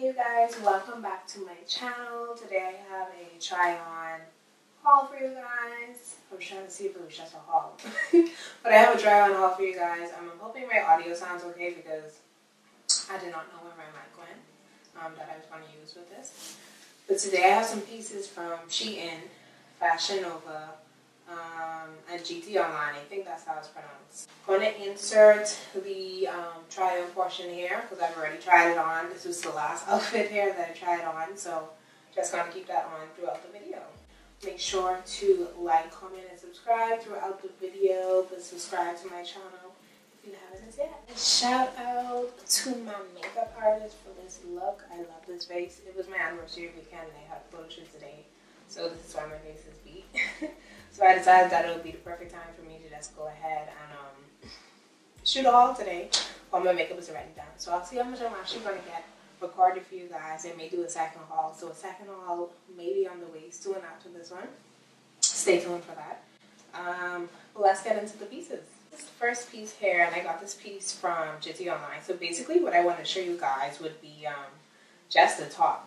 Hey you guys, welcome back to my channel. Today I have a try on haul for you guys. I'm trying to see if it was just a haul. But I have a try on haul for you guys. I'm hoping my audio sounds okay because I did not know where my mic went that I was going to use with this. But today I have some pieces from Shein, Fashion Nova, and GT Online. I think that's how it's pronounced. I'm going to insert the try-on portion here because I've already tried it on. This was the last outfit here that I tried on, so just going to keep that on throughout the video. Make sure to like, comment, and subscribe throughout the video, but subscribe to my channel if you haven't yet. And shout out to my makeup artist for this look. I love this face. It was my anniversary weekend and I had a photo shoot today, so this is why my face is beat. So I decided that it would be the perfect time for me to just go ahead and shoot a haul today while my makeup is already done. So I'll see how much I'm actually going to get recorded for you guys. I may do a second haul. So a second haul may be on the way soon after this one. Stay tuned for that. Let's get into the pieces. This is the first piece here, and I got this piece from GT Online. So basically what I want to show you guys would be just the top.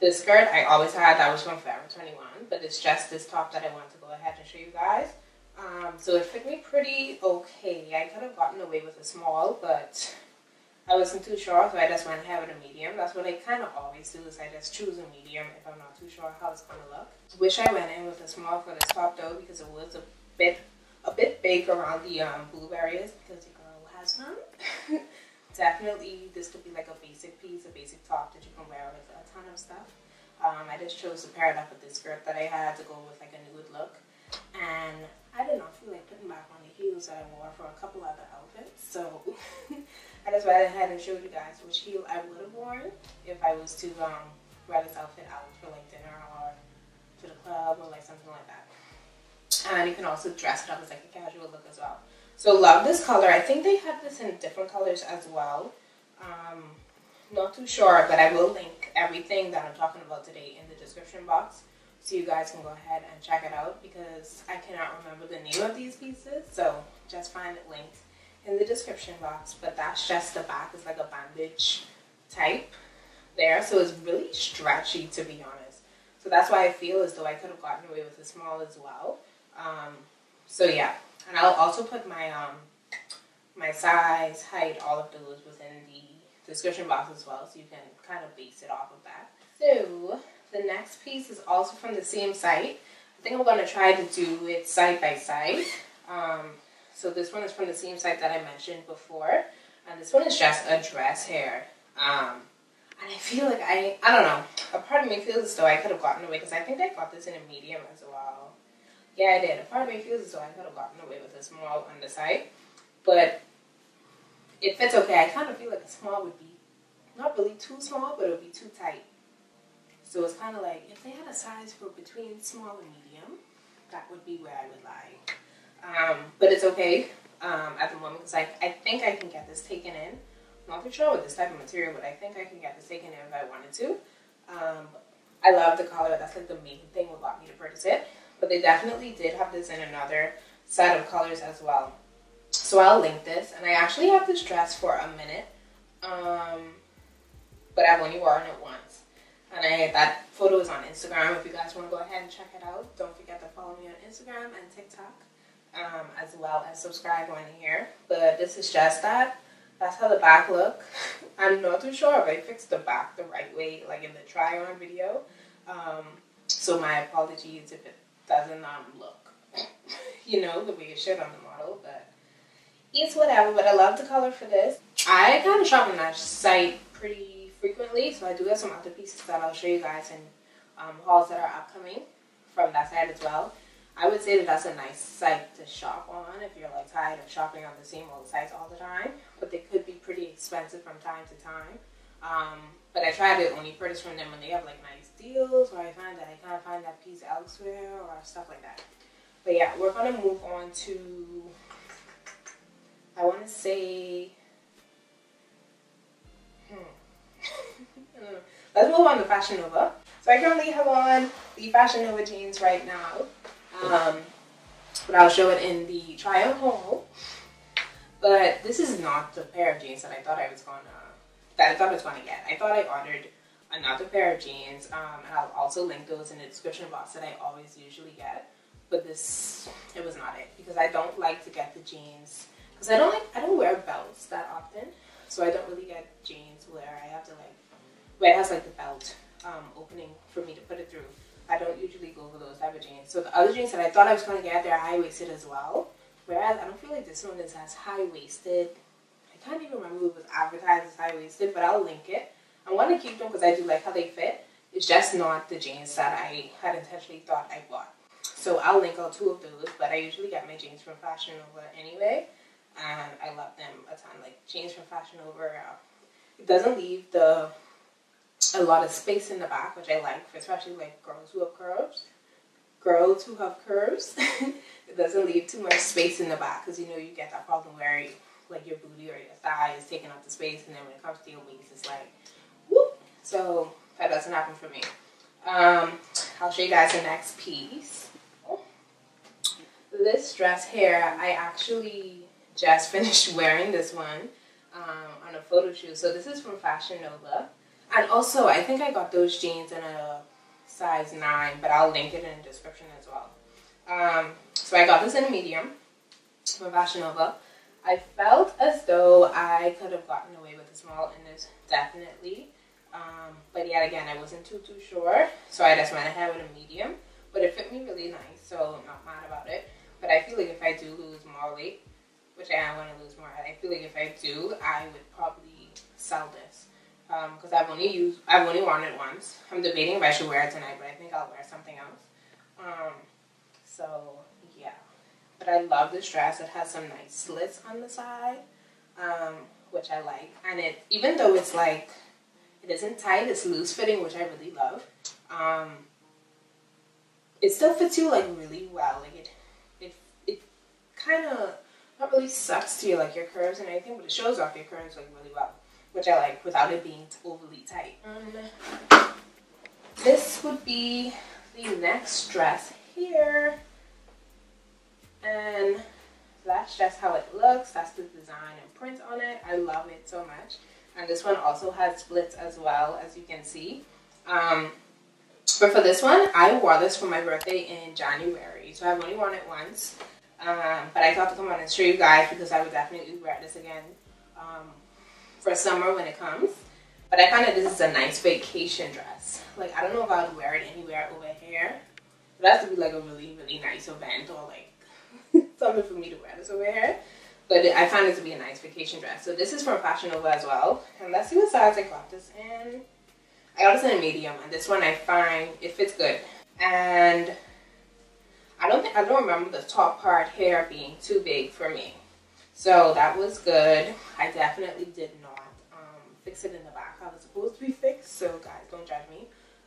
The skirt I always had, that was from Forever 21, but it's just this top that I wanted to go ahead and show you guys. So it fit me pretty okay. I could have gotten away with a small, but I wasn't too sure, so I just went ahead with a medium. That's what I kind of always do, is I just choose a medium if I'm not too sure how it's going to look. Wish I went in with a small for this top though, because it was a bit big around the boob areas, because your girl has none. Definitely, this could be like a basic piece, a basic top that you can wear with a ton of stuff. I just chose to pair it up with this skirt that I had to go with like a nude look. And I did not feel like putting back on the heels that I wore for a couple other outfits. So I just went ahead and showed you guys which heel I would have worn if I was to wear this outfit out for like dinner or to the club or like something like that. And you can also dress it up as like a casual look as well. So love this color. I think they have this in different colors as well. Not too sure, but I will link everything that I'm talking about today in the description box, so you guys can go ahead and check it out, because I cannot remember the name of these pieces, so just find it linked in the description box. But that's just the back. It's like a bandage type there, so it's really stretchy, to be honest. So that's why I feel as though I could have gotten away with a small as well. So yeah. And I'll also put my my size, height, all of those within the description box as well, so you can kind of base it off of that. So the next piece is also from the same site. I think I'm going to try to do it side by side. So this one is from the same site that I mentioned before, and this one is just a dress here. And I feel like I don't know, a part of me feels as though I could have gotten away, because I think I got this in a medium as well. Yeah, I did. A part of me feels as though I could have gotten away with a small on the side, but it fits okay. I kind of feel like a small would be not really too small, but it would be too tight. So it's kind of like, if they had a size for between small and medium, that would be where I would lie. But it's okay at the moment, because I think I can get this taken in. I'm not too sure with this type of material, but I think I can get this taken in if I wanted to. I love the color. That's like the main thing that got me to purchase it. But they definitely did have this in another set of colors as well. So I'll link this. And I actually have this dress for a minute, but I've only worn it once. And that photo is on Instagram. If you guys want to go ahead and check it out, don't forget to follow me on Instagram and TikTok, as well as subscribe on here. But this is just that. That's how the back look. I'm not too sure if I fixed the back the right way, like in the try-on video. So my apologies if it doesn't look, you know, the way it should on the model, but it's whatever. But I love the color for this. I kind of shop on that site pretty frequently, so I do have some other pieces that I'll show you guys in hauls that are upcoming from that site as well. I would say that that's a nice site to shop on if you're like tired of shopping on the same old sites all the time, but they could be pretty expensive from time to time. But I try to only purchase from them when they have like nice deals, or I find that I can't find that piece elsewhere or stuff like that. But yeah, we're going to move on to, I want to say, let's move on to Fashion Nova. So I currently have on the Fashion Nova jeans right now, but I'll show it in the trial haul. But this is not the pair of jeans that I thought I was going to get. I thought I ordered another pair of jeans, and I'll also link those in the description box that I always usually get. But this, it was not it, because I don't like to get the jeans, because I don't wear belts that often, so I don't really get jeans where I have to like, where it has like the belt opening for me to put it through. I don't usually go for those type of jeans. So the other jeans that I thought I was going to get, they're high-waisted as well, whereas I don't feel like this one is as high-waisted. I can't even remember if it was advertised as high-waisted, but I'll link it. I want to keep them because I do like how they fit. It's just not the jeans that I had intentionally thought I bought. So I'll link out two of those, but I usually get my jeans from Fashion Nova anyway, and I love them a ton. Like, jeans from Fashion Nova, it doesn't leave a lot of space in the back, which I like, especially like girls who have curves. It doesn't leave too much space in the back, because you know you get that problem where like your booty or your thigh is taking up the space, and then when it comes to your waist, it's like, whoop. So that doesn't happen for me. I'll show you guys the next piece. This dress here, I actually just finished wearing this one on a photo shoot. So this is from Fashion Nova. And also, I think I got those jeans in a size 9, but I'll link it in the description as well. So I got this in a medium from Fashion Nova. I felt as though I could have gotten away with a small in this, definitely. But yet again, I wasn't too sure, so I just went ahead with a medium. But it fit me really nice, so I'm not mad about it. But I feel like if I do lose more weight, which I don't want to lose more weight, I feel like if I do, I would probably sell this. Because I've only worn it once. I'm debating if I should wear it tonight, but I think I'll wear something else. So yeah. But I love this dress. It has some nice slits on the side, which I like. And it, even though it's like, it isn't tight, it's loose fitting, which I really love. It still fits you like really well. Like it kind of not really sucks to you like your curves and everything, but it shows off your curves like really well, which I like, without it being overly tight. This would be the next dress here, and that's just how it looks. That's the design and print on it. I love it so much. And this one also has slits as well, as you can see. But for this one, I wore this for my birthday in January, so I've only worn it once. But I thought to come on and show you guys, because I would definitely wear this again for summer when it comes. But I find that this is a nice vacation dress. Like, I don't know if I would wear it anywhere over here. It has to be like a really, really nice event, or like something for me to wear this over here. But I find it to be a nice vacation dress. So this is from Fashion Nova as well. And let's see what size I got this in. I got this in a medium, and this one I find it fits good. And I don't remember the top part here being too big for me. So that was good. I definitely did not fix it in the back. How it's supposed to be fixed, so guys, don't judge me.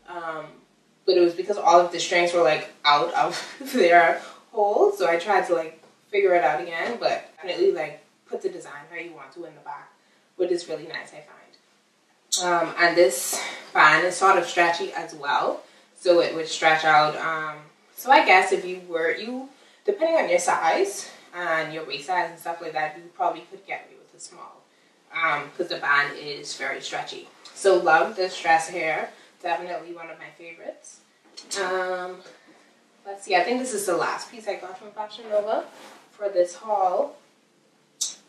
But it was because all of the strings were like out of their holes, so I tried to like figure it out again, but definitely like put the design how you want to in the back, which is really nice, I find. And this band is sort of stretchy as well, so it would stretch out. So I guess if you depending on your size and your waist size and stuff like that, you probably could get me with a small, because the band is very stretchy. So love this dress here, definitely one of my favorites. Let's see, I think this is the last piece I got from Fashion Nova for this haul.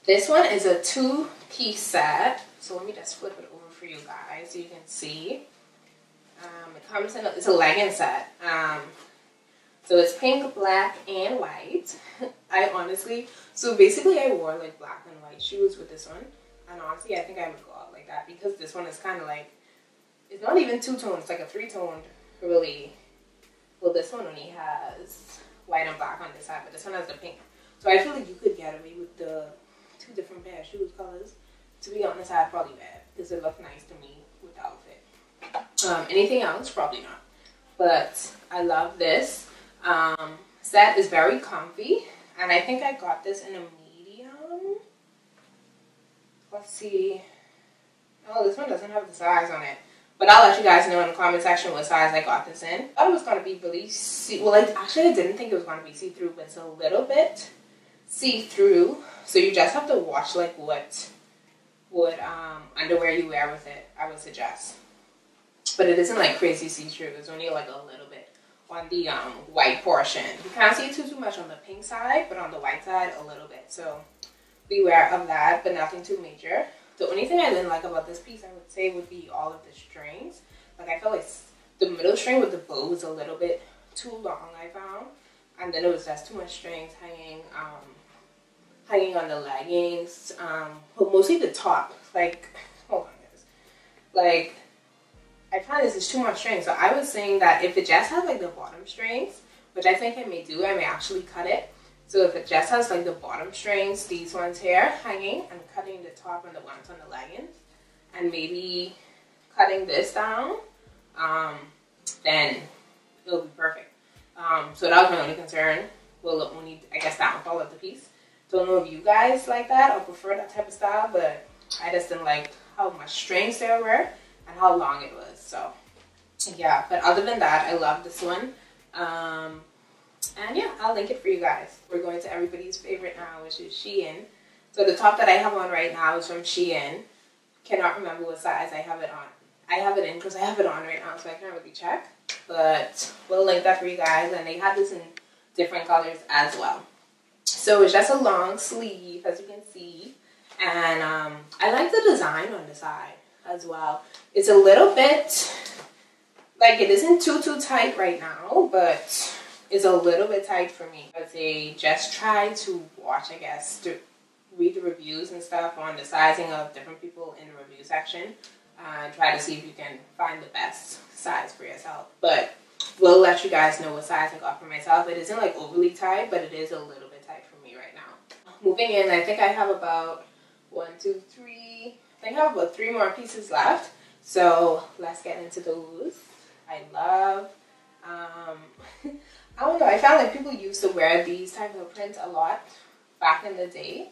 This one is a 2-piece set, so let me just flip it over for you guys so you can see. It comes in, it's a legging set. So it's pink, black, and white. So basically I wore like black and white shoes with this one. And honestly, I think I would go out like that, because this one is kind of like, it's not even 2-toned, it's like a 3-toned, really. Well, this one only has white and black on this side, but this one has the pink. So I feel like you could get away with the 2 different pair of shoes colors. To be honest, I'd probably wear it, because it looked nice to me with the outfit. Anything else? Probably not. But I love this. Set is very comfy, and I think I got this in a medium. Let's see. Oh, this one doesn't have the size on it, but I'll let you guys know in the comment section what size I got this in. I thought it was going to be really actually I didn't think it was going to be see-through, but it's a little bit see-through, so you just have to watch like what underwear you wear with it, I would suggest. but it isn't like crazy see-through. There's only like a little bit on the white portion. You can't see too much on the pink side, but on the white side a little bit, so beware of that, but nothing too major. The only thing I didn't like about this piece, I would say, would be all of the strings. Like, I felt like the middle string with the bow was a little bit too long, I found, and then it was just too much strings hanging hanging on the leggings, but mostly the top. Like, hold on guys, like I find this is too much string. So I was saying that if it just had like the bottom strings, which I think I may do, I may actually cut it. So if it just has like the bottom strings, these ones here hanging, I'm cutting the top and the ones on the leggings, and maybe cutting this down, then it'll be perfect. So that was my only concern. Well, only, I guess, downfall of the piece. Don't know if you guys like that or prefer that type of style, but I just didn't like how much strings there were and how long it was. So yeah, but other than that, I love this one. And yeah, I'll link it for you guys. We're going to everybody's favorite now, which is Shein. So the top that I have on right now is from Shein. Cannot remember what size I have it on. I have it in because I have it on right now, so I can't really check. But we'll link that for you guys. And they have this in different colors as well. So it's just a long sleeve, as you can see. And I like the design on the side as well. It's a little bit, like, it isn't too tight right now, but it's a little bit tight for me. But they just try to watch, I guess, to read the reviews and stuff on the sizing of different people in the review section. Try to see if you can find the best size for yourself. But we'll let you guys know what size I got for myself. It isn't like overly tight, but it is a little bit tight for me right now. Moving in, I think I have about three more pieces left. So let's get into those. I love, I don't know, I found that people used to wear these types of prints a lot back in the day.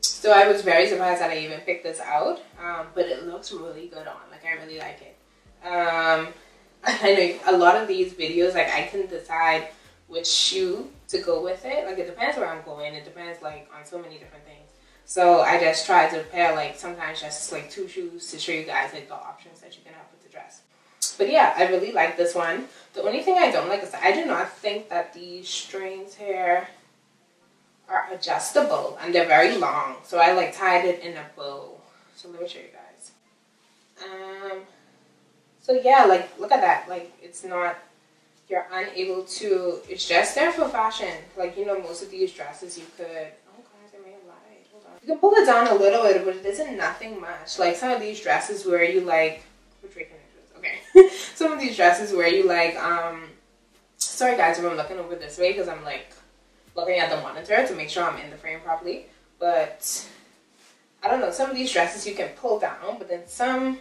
So I was very surprised that I even picked this out, but it looks really good on. Like, I really like it. I know a lot of these videos, like, I couldn't decide which shoe to go with it. Like, it depends where I'm going. It depends, like, on so many different things. So I just try to pair, like, sometimes just like two shoes to show you guys like the options that you can have with the dress. But yeah, I really like this one. The only thing I don't like is I do not think that these strings here are adjustable, and they're very long. So I like tied it in a bow. So let me show you guys. So yeah, like, look at that. Like, it's not, you're unable to, it's just there for fashion. Like, you know, most of these dresses you could, oh guys, I may have lied, hold on. You can pull it down a little bit, but it isn't nothing much. Like, some of these dresses where you like, which way can I do this? Okay. Some of these dresses where you like, sorry guys if I'm looking over this way, because I'm like looking at the monitor to make sure I'm in the frame properly. But I don't know, some of these dresses you can pull down, but then some,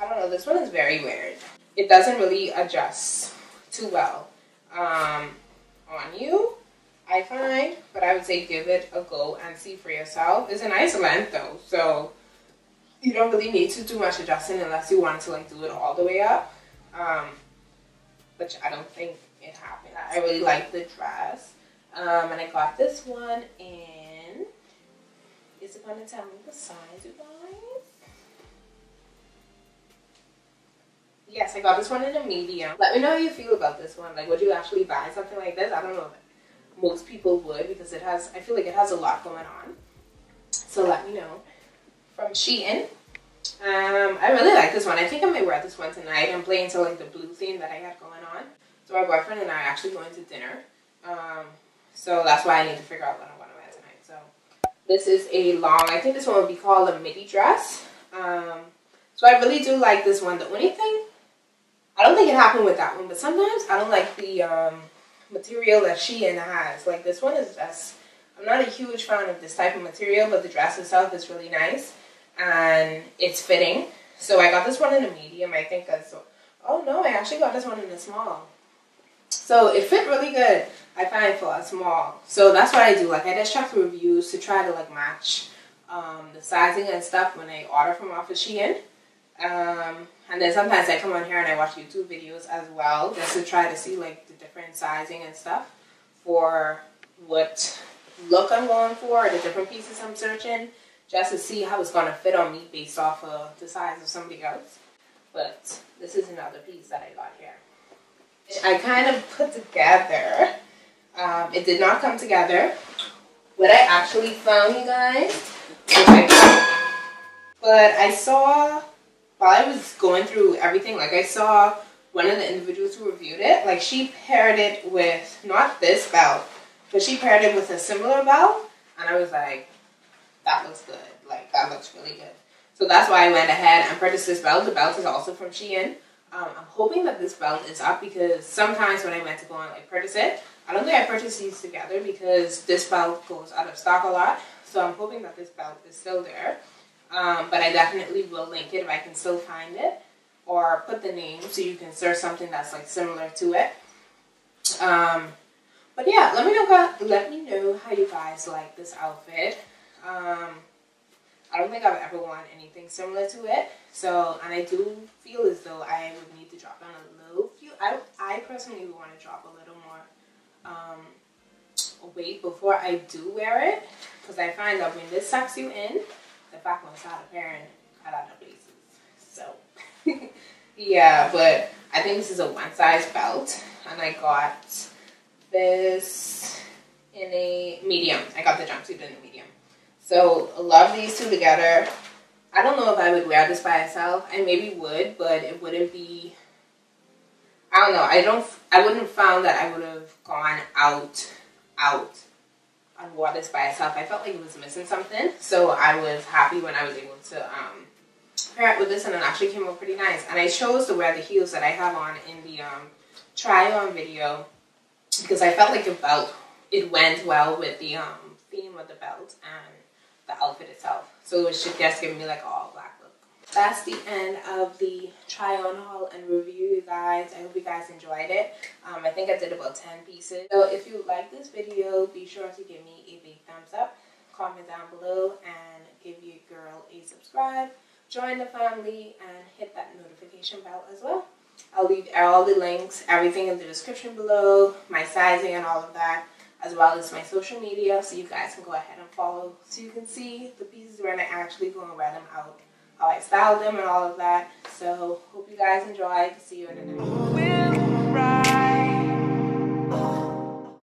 I don't know, this one is very weird. It doesn't really adjust too well on you, I find, but I would say give it a go and see for yourself. It's a nice length though, so you don't really need to do much adjusting unless you want to like do it all the way up, which I don't think it happened. I really like the dress, and I got this one in, is it going to tell me the size, you guys? Yes, I got this one in a medium. Let me know how you feel about this one. Like, would you actually buy something like this? I don't know if most people would, because it has, I feel like it has a lot going on. So let me know. From Shein. I really like this one. I think I may wear this one tonight. I'm playing to like the blue theme that I had going on. So my boyfriend and I are actually going to dinner. So that's why I need to figure out what I want to wear tonight. So this is a long, I think this one would be called a midi dress. So I really do like this one. The only thing, I don't think it happened with that one, but sometimes I don't like the material that Shein has. Like, this one is just, I'm not a huge fan of this type of material, but the dress itself is really nice and it's fitting. So I got this one in a medium, I think. Oh no, I actually got this one in a small. So it fit really good, I find, for a small. So that's what I do. Like, I just check the reviews to try to like match the sizing and stuff when I order from off of Shein. And then sometimes I come on here and I watch YouTube videos as well, just to try to see like the different sizing and stuff for what look I'm going for, or the different pieces I'm searching, just to see how it's going to fit on me based off of the size of somebody else. but this is another piece that I got here. I kind of put together. It did not come together. What I actually found, you guys, but I saw, while I was going through everything, like I saw one of the individuals who reviewed it, like she paired it with, not this belt, but she paired it with a similar belt, and I was like, that looks good. Like, that looks really good. So that's why I went ahead and purchased this belt. The belt is also from Shein. I'm hoping that this belt is up, because sometimes when I went to go and like purchase it, I don't think I purchased these together because this belt goes out of stock a lot. So I'm hoping that this belt is still there. But I definitely will link it if I can still find it, or put the name so you can search something that's like similar to it. But yeah, let me know how you guys like this outfit. I don't think I've ever worn anything similar to it. So, and I do feel as though I would need to drop down a little few. I personally would want to drop a little more weight before I do wear it, because I find that when this sucks you in, the back one's out of here and cut out of places. So, yeah, but I think this is a one size belt, and I got this in a medium. I got the jumpsuit in a medium. So, love these two together. I don't know if I would wear this by itself. I maybe would, but it wouldn't be, I don't know. I wouldn't have found that I would have gone out and wore this by itself. I felt like it was missing something. So I was happy when I was able to pair it with this, and it actually came out pretty nice. And I chose to wear the heels that I have on in the try on video, because I felt like it went well with the theme of the belt and the outfit itself. So it should just give me like an all black look. That's the end of the try on haul and review, you guys. I hope you guys enjoyed it. I think I did about 10 pieces. So if you like this video, be sure to give me a big thumbs up, comment down below, and give your girl a subscribe. Join the family and hit that notification bell as well. I'll leave all the links, everything in the description below, my sizing and all of that, as well as my social media, so you guys can go ahead and follow, so you can see the pieces when I actually go and wear them out, how I style them and all of that. So hope you guys enjoy. See you in the next one.